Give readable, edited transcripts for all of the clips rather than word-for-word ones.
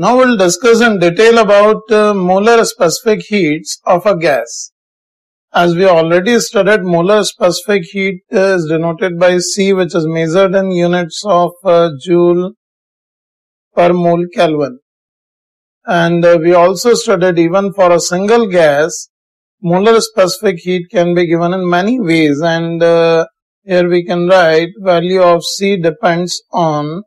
Now we'll discuss in detail about molar specific heats of a gas. As we already studied, molar specific heat is denoted by C, which is measured in units of joule per mole Kelvin. And we also studied even for a single gas, molar specific heat can be given in many ways. And here we can write value of C depends on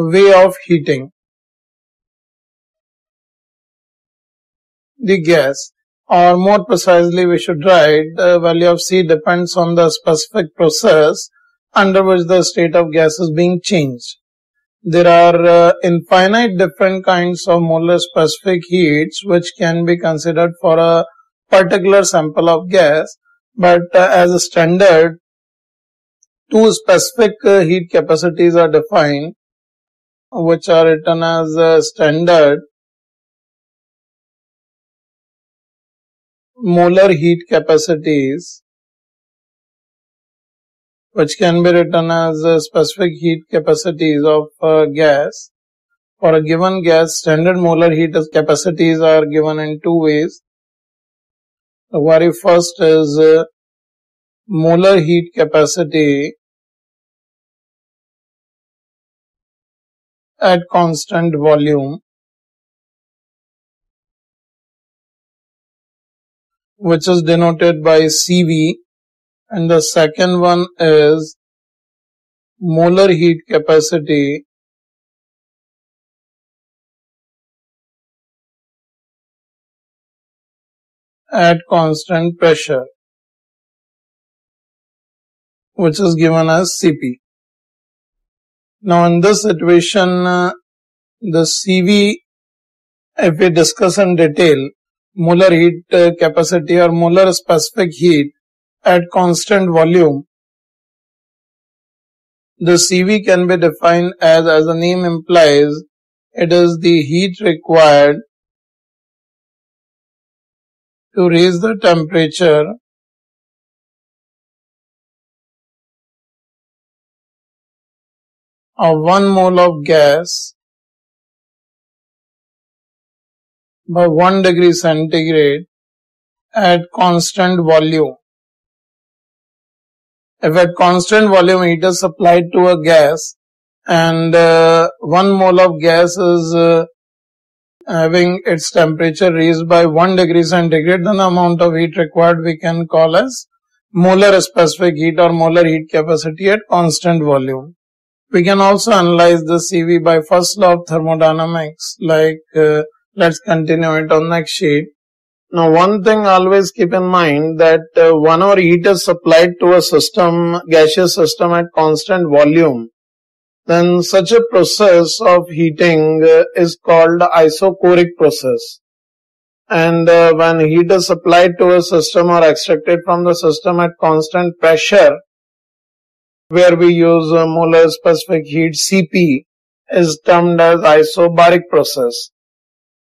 way of heating the gas, or more precisely we should write the value of C depends on the specific process under which the state of gas is being changed. There are infinite different kinds of molar specific heats which can be considered for a particular sample of gas, but as a standard, two specific heat capacities are defined, which are written as standard molar heat capacities, which can be written as specific heat capacities of gas. For a given gas, standard molar heat capacities are given in two ways. The very first is molar heat capacity at constant volume, which is denoted by CV, and the second one is molar heat capacity at constant pressure, which is given as CP. Now in this situation, the CV, if we discuss in detail, molar heat capacity or molar specific heat at constant volume, the CV can be defined as the name implies, it is the heat required to raise the temperature of 1 mole of gas by 1°C at constant volume. If at constant volume heat is supplied to a gas and 1 mole of gas is having its temperature raised by 1°C, then the amount of heat required we can call as molar specific heat or molar heat capacity at constant volume. We can also analyze the CV by first law of thermodynamics, like let's continue it on next sheet. Now one thing always keep in mind that whenever heat is supplied to a system, gaseous system at constant volume, then such a process of heating is called isochoric process. And when heat is supplied to a system or extracted from the system at constant pressure, where we use molar specific heat CP, is termed as isobaric process.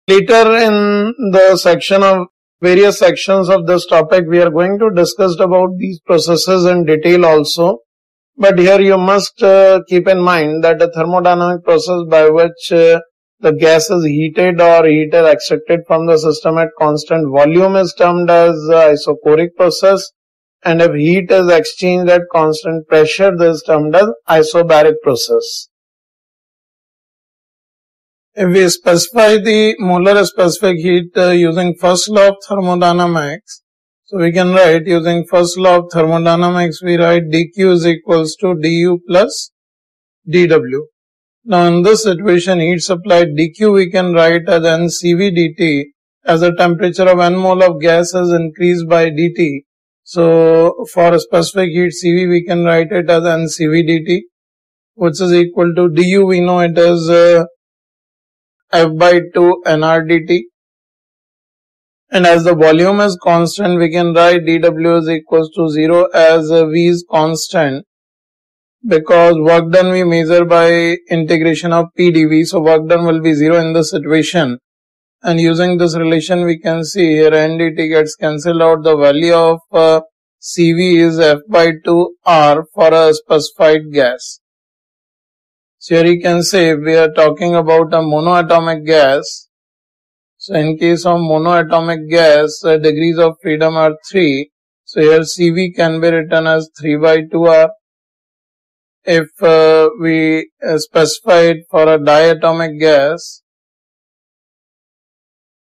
Later in the section of various sections of this topic, we are going to discuss about these processes in detail also. But here you must keep in mind that the thermodynamic process by which the gas is heated or heat is extracted from the system at constant volume is termed as isochoric process. And if heat is exchanged at constant pressure, this is termed as isobaric process. If we specify the molar specific heat using first law of thermodynamics, so we can write using first law of thermodynamics, we write dq is equals to du plus dw. Now in this situation, heat supplied dq we can write as ncv dt, as the temperature of n mole of gas is increased by dt. So for a specific heat CV, we can write it as ncv dt, which is equal to du, we know it is f by 2 nr dt. And as the volume is constant, we can write dw is equals to 0, as V is constant, because work done we measure by integration of P dV, so work done will be 0 in this situation. And using this relation, we can see here n dt gets cancelled out. The value of CV is f by 2 r for a specified gas. So here you can say we are talking about a monoatomic gas. So in case of monoatomic gas, degrees of freedom are 3. So here Cv can be written as 3/2R. If we specify it for a diatomic gas,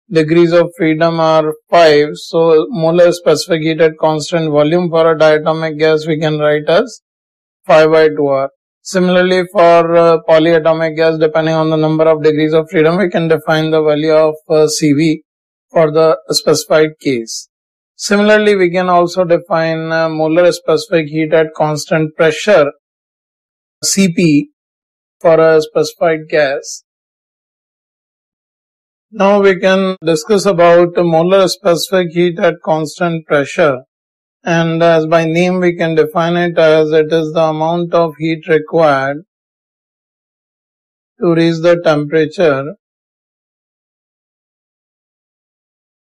degrees of freedom are 5. So molar specific heat at constant volume for a diatomic gas we can write as 5/2R. Similarly, for polyatomic gas, depending on the number of degrees of freedom, we can define the value of Cv for the specified case. Similarly, we can also define molar specific heat at constant pressure, Cp, for a specified gas. Now we can discuss about molar specific heat at constant pressure. And as by name we can define it as it is the amount of heat required to reach the temperature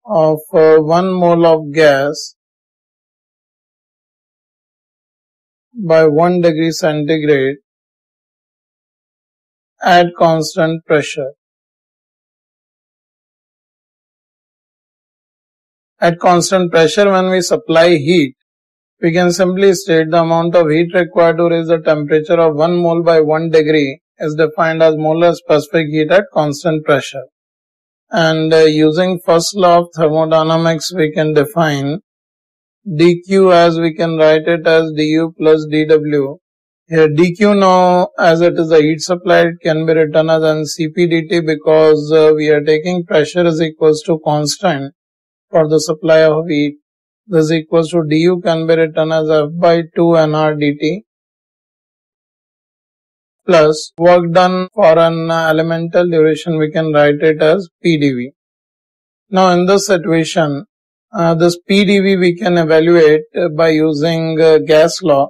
of 1 mole of gas by 1 degree centigrade at constant pressure. At constant pressure, when we supply heat, we can simply state the amount of heat required to raise the temperature of 1 mole by 1 degree is defined as molar specific heat at constant pressure. And using first law of thermodynamics, we can define dq as we can write it as du plus dw. Here dq now, as it is the heat supplied, can be written as Cp dt because we are taking pressure is equals to constant for the supply of heat. This equals to du can be written as F/2 nR dt plus work done for an elemental duration we can write it as Pdv. Now in this situation, this Pdv we can evaluate by using gas law.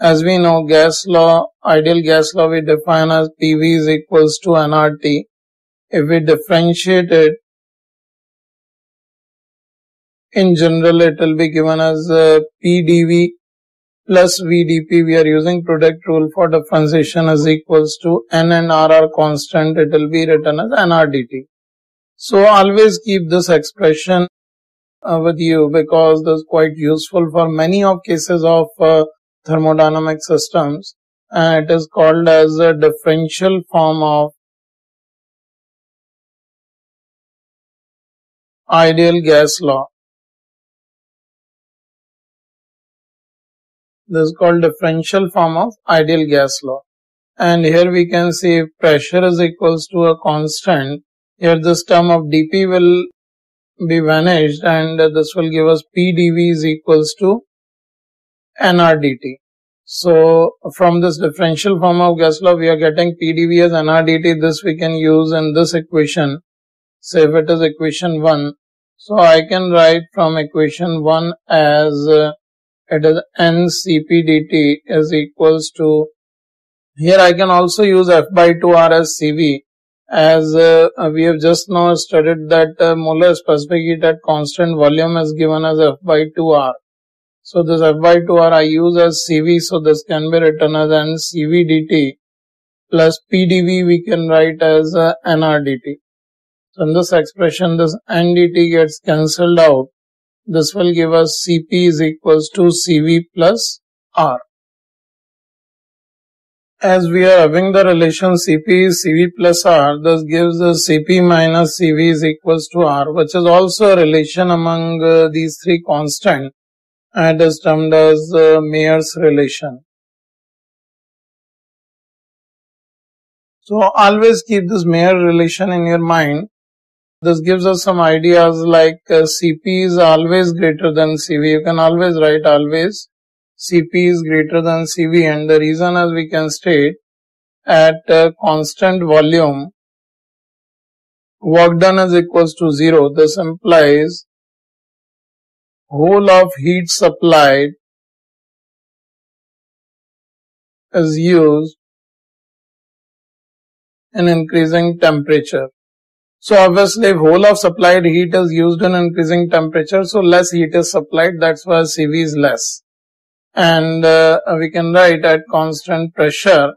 As we know, gas law, ideal gas law we define as Pv is equals to nRT. If we differentiate it, in general, it will be given as Pdv plus Vdp. We are using product rule for differentiation is equals to N and R are constant. It will be written as nR dt. So always keep this expression with you because this is quite useful for many of cases of thermodynamic systems. And it is called as a differential form of ideal gas law. This is called differential form of ideal gas law. And here we can see pressure is equals to a constant. Here this term of dp will be vanished and this will give us Pdv is equals to nR dt. So from this differential form of gas law, we are getting Pdv as nR dt. This we can use in this equation. So if it is equation 1, so I can write from equation 1 as it is N Cp dt is equals to, here I can also use F/2R as Cv, as we have just now studied that molar specific heat at constant volume is given as F/2R. So this F/2R I use as Cv, so this can be written as N Cv dt plus Pdv we can write as nR dt. So in this expression, this N dt gets cancelled out. This will give us Cp is equals to Cv plus R. As we are having the relation Cp is Cv plus R, this gives us Cp minus Cv is equals to R, which is also a relation among these three constants, and is termed as Mayer's relation. So always keep this Mayer relation in your mind. This gives us some ideas like Cp is always greater than Cv. You can always write always Cp is greater than Cv, and the reason is we can state at constant volume work done is equals to 0. This implies whole of heat supplied is used in increasing temperature. So obviously, if whole of supplied heat is used in increasing temperature, so less heat is supplied, that's why Cv is less. and we can write at constant pressure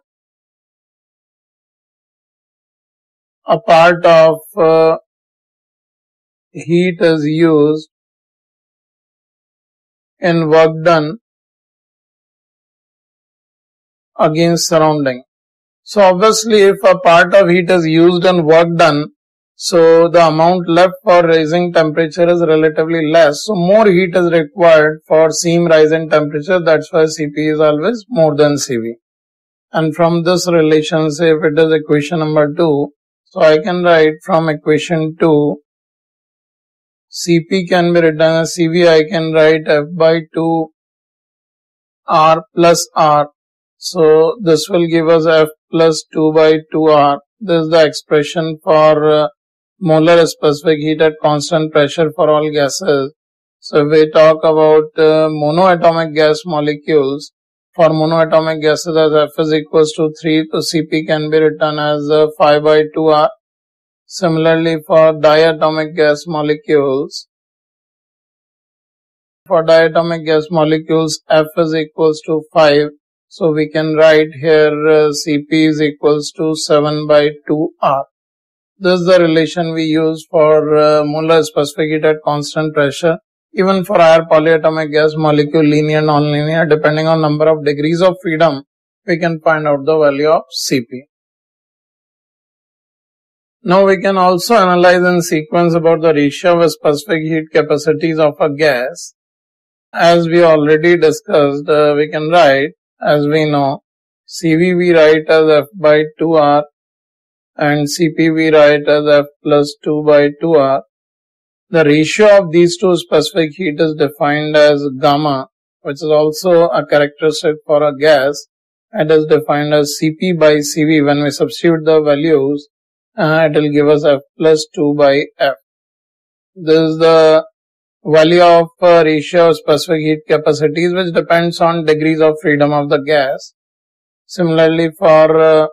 a part of heat is used in work done against surrounding. So obviously if a part of heat is used in work done, so the amount left for raising temperature is relatively less. So more heat is required for seam rise in temperature. That's why Cp is always more than Cv. And from this relationship, it is equation number 2. So I can write from equation 2, Cp can be written as Cv. I can write F by 2 R plus R. So this will give us F plus 2 by 2 R. This is the expression for molar specific heat at constant pressure for all gases. So if we talk about monoatomic gas molecules, for monoatomic gases as F is equals to 3, so Cp can be written as 5 by 2R. Similarly, for diatomic gas molecules, F is equals to 5. So we can write here Cp is equals to 7 by 2R. This is the relation we use for molar specific heat at constant pressure. Even for higher polyatomic gas molecule, linear, nonlinear, depending on number of degrees of freedom, we can find out the value of Cp. Now we can also analyze in sequence about the ratio of specific heat capacities of a gas. As we already discussed, we can write, as we know, Cv we write as F by 2R and Cp we write as F plus 2 by 2R. The ratio of these two specific heat is defined as gamma, which is also a characteristic for a gas. It is defined as Cp by Cv. When we substitute the values, it will give us F plus 2 by F. This is the value of ratio of specific heat capacities, which depends on degrees of freedom of the gas. Similarly, for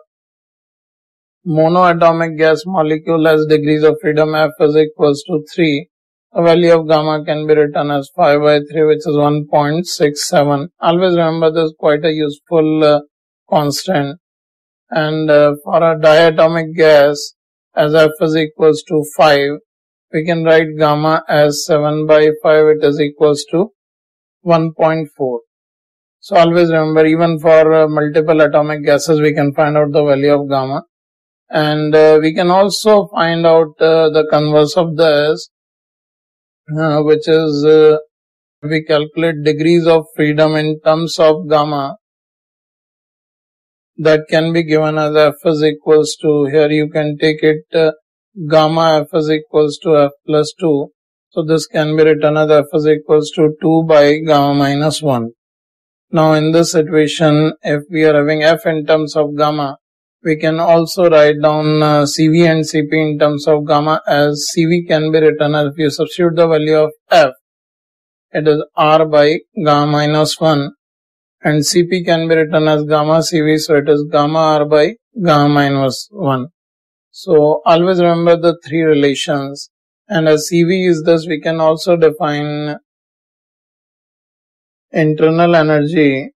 monoatomic gas molecule as degrees of freedom, F is equals to 3. The value of gamma can be written as 5 by 3, which is 1.67. Always remember this is quite a useful constant. And for a diatomic gas, as F is equals to 5, we can write gamma as 7 by 5, it is equals to 1.4. So always remember, even for multiple atomic gases, we can find out the value of gamma. And we can also find out the converse of this, which is we calculate degrees of freedom in terms of gamma. That can be given as F is equals to, here you can take it gamma F is equals to F plus 2. So this can be written as F is equals to 2 by gamma minus 1. Now in this situation, if we are having F in terms of gamma, we can also write down Cv and Cp in terms of gamma, as Cv can be written as, if you substitute the value of F, it is R by gamma minus 1. And Cp can be written as gamma Cv, so it is gamma R by gamma minus 1. So always remember the three relations, and as Cv is this, we can also define internal energy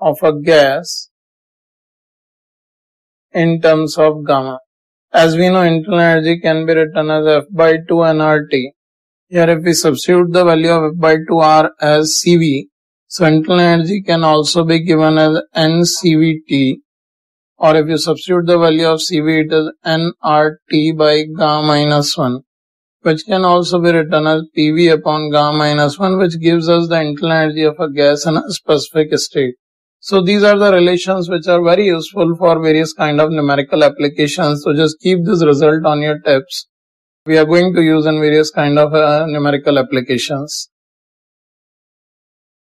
of a gas in terms of gamma. As we know, internal energy can be written as F by 2 and RT. Here if we substitute the value of F by 2 R as Cv, so internal energy can also be given as NCVT. Or if you substitute the value of Cv, it is nRT by gamma minus 1, which can also be written as PV upon gamma minus 1, which gives us the internal energy of a gas in a specific state. So these are the relations which are very useful for various kind of numerical applications. So just keep this result on your tips. We are going to use in various kind of numerical applications.